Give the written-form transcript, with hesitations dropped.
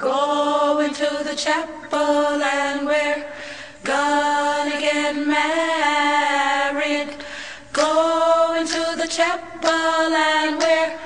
Going to the chapel and we're gonna get married. Going to the chapel and we're